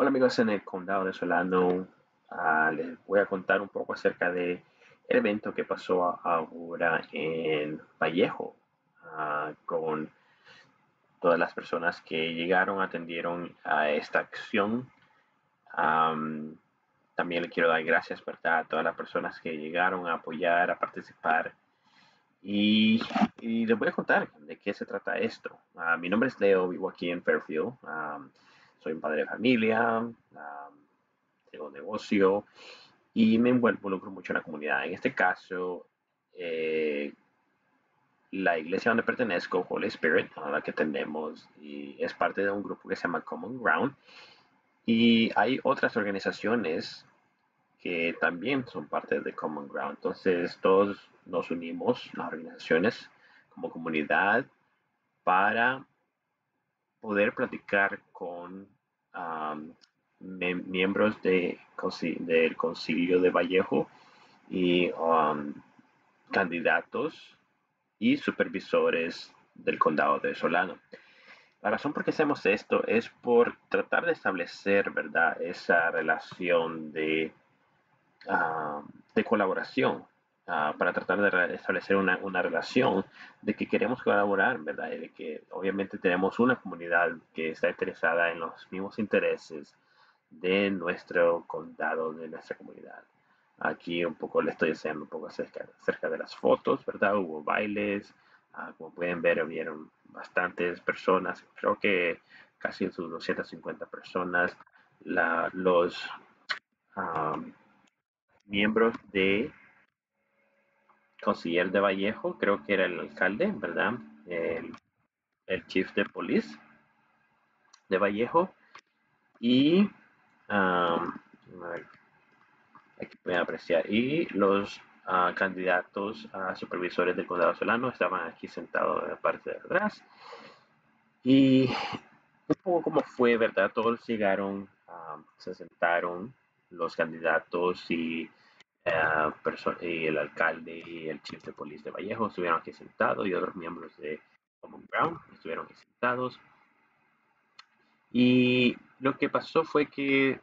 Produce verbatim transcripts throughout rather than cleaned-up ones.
Hola amigos, en el condado de Solano uh, les voy a contar un poco acerca del evento que pasó ahora en Vallejo uh, con todas las personas que llegaron, atendieron a esta acción. Um, también le quiero dar gracias, ¿verdad?, a todas las personas que llegaron a apoyar, a participar. Y, y les voy a contar de qué se trata esto. Uh, mi nombre es Leo, vivo aquí en Fairfield. Um, Soy un padre de familia, um, tengo negocio y me involucro mucho en la comunidad. En este caso, eh, la iglesia donde pertenezco, Holy Spirit, a la que tenemos, y es parte de un grupo que se llama Common Ground. Y hay otras organizaciones que también son parte de Common Ground. Entonces, todos nos unimos, las organizaciones, como comunidad, para poder platicar con um, miembros de, del Concilio de Vallejo y um, candidatos y supervisores del condado de Solano. La razón por qué hacemos esto es por tratar de establecer, ¿verdad?, esa relación de, uh, de colaboración. Uh, para tratar de establecer una, una relación de que queremos colaborar, ¿verdad? Y de que obviamente tenemos una comunidad que está interesada en los mismos intereses de nuestro condado, de nuestra comunidad. Aquí un poco le estoy enseñando un poco acerca, acerca de las fotos, ¿verdad? Hubo bailes, uh, como pueden ver, vieron bastantes personas, creo que casi sus doscientas cincuenta personas, la, los um, miembros de Conciller de Vallejo, creo que era el alcalde, ¿verdad? El, el chief de police de Vallejo. Y um, aquí pueden apreciar. Y los uh, candidatos a supervisores del condado Solano estaban aquí sentados en la parte de atrás. Y un poco como fue, ¿verdad? Todos llegaron, um, se sentaron los candidatos y Uh, y el alcalde y el chief de policía de Vallejo estuvieron aquí sentados y otros miembros de Common Ground estuvieron aquí sentados. Y lo que pasó fue que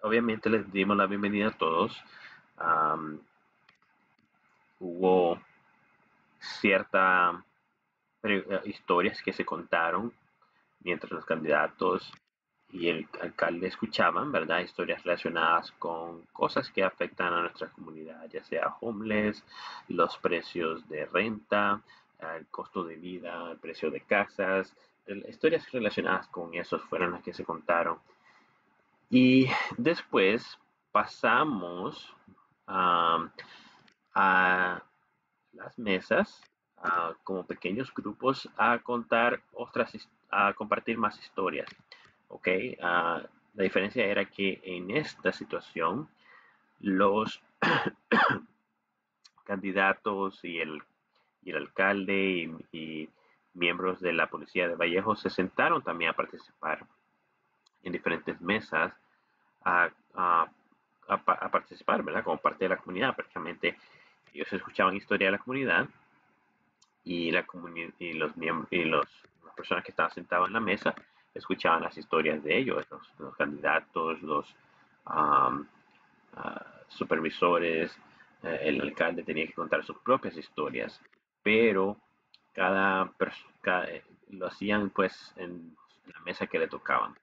obviamente les dimos la bienvenida a todos. Um, hubo ciertas historias que se contaron mientras los candidatos y el alcalde escuchaban, ¿verdad? Historias relacionadas con cosas que afectan a nuestra comunidad, ya sea homeless, los precios de renta, el costo de vida, el precio de casas. Historias relacionadas con eso fueron las que se contaron. Y después pasamos um, a las mesas uh, como pequeños grupos a contar otras, a compartir más historias. Ok, uh, la diferencia era que en esta situación los candidatos y el, y el alcalde y, y miembros de la policía de Vallejo se sentaron también a participar en diferentes mesas a, a, a, a participar, ¿verdad? Como parte de la comunidad, prácticamente ellos escuchaban historia de la comunidad y, la comuni y, los, miembros, y los, las personas que estaban sentadas en la mesa escuchaban las historias de ellos, los, los candidatos, los um, uh, supervisores. Eh, el alcalde tenía que contar sus propias historias, pero cada persona lo hacían pues en la mesa que le tocaban.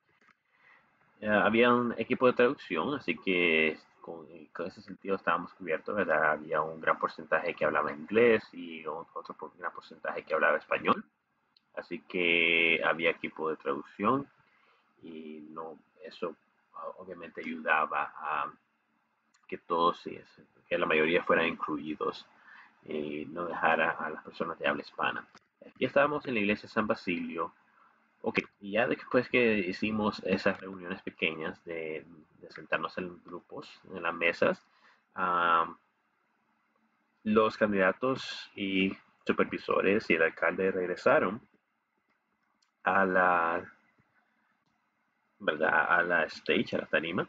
Eh, había un equipo de traducción, así que con, con ese sentido estábamos cubiertos, ¿verdad? Había un gran porcentaje que hablaba inglés y otro gran porcentaje que hablaba español. Así que había equipo de traducción y no, eso obviamente ayudaba a que todos, que la mayoría fueran incluidos y no dejara a las personas de habla hispana. Aquí estábamos en la iglesia de San Basilio. Ok, y ya después que hicimos esas reuniones pequeñas de, de sentarnos en grupos, en las mesas, um, los candidatos y supervisores y el alcalde regresaron a la, ¿verdad?, a la stage, a la tarima,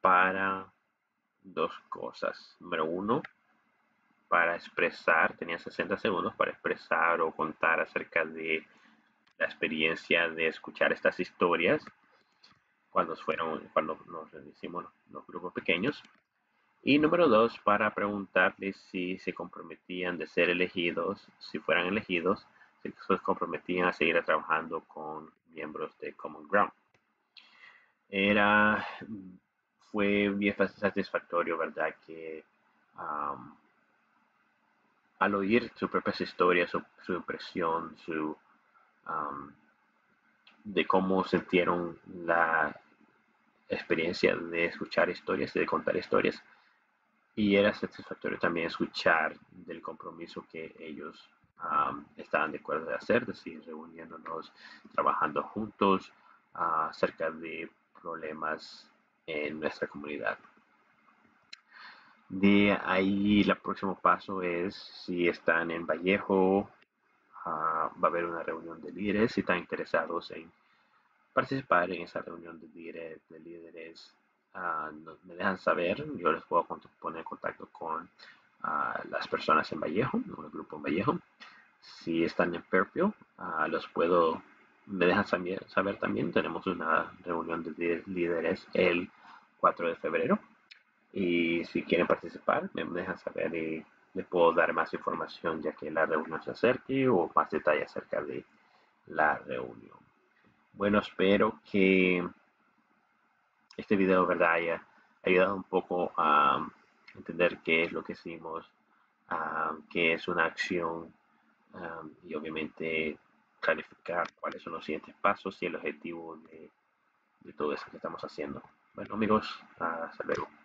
para dos cosas. Número uno, para expresar, tenía sesenta segundos para expresar o contar acerca de la experiencia de escuchar estas historias. cuando fueron, cuando nos hicimos los grupos pequeños. Y número dos, para preguntarles si se comprometían de ser elegidos, si fueran elegidos, si se comprometían a seguir trabajando con miembros de Common Ground. Era, fue bien satisfactorio, ¿verdad? Que um, al oír sus propias historias, su, su impresión, su, um, de cómo sintieron la experiencia de escuchar historias, de contar historias. Y era satisfactorio también escuchar del compromiso que ellos um, estaban de acuerdo de hacer, es decir, reuniéndonos, trabajando juntos uh, acerca de problemas en nuestra comunidad. De ahí, el próximo paso es, si están en Vallejo, uh, va a haber una reunión de líderes, si están interesados en participar en esa reunión de líderes, de líderes uh, no, me dejan saber, yo les puedo poner en contacto con uh, las personas en Vallejo, en el grupo en Vallejo. Si están en Fairfield, uh, los puedo, me dejan saber, saber también. Tenemos una reunión de líderes el cuatro de febrero. Y si quieren participar, me dejan saber y les puedo dar más información ya que la reunión se acerque o más detalle acerca de la reunión. Bueno, espero que este video, ¿verdad?, haya ayudado un poco a entender qué es lo que hicimos, uh, qué es una acción um, y obviamente clarificar cuáles son los siguientes pasos y el objetivo de, de todo eso que estamos haciendo. Bueno, amigos, hasta luego.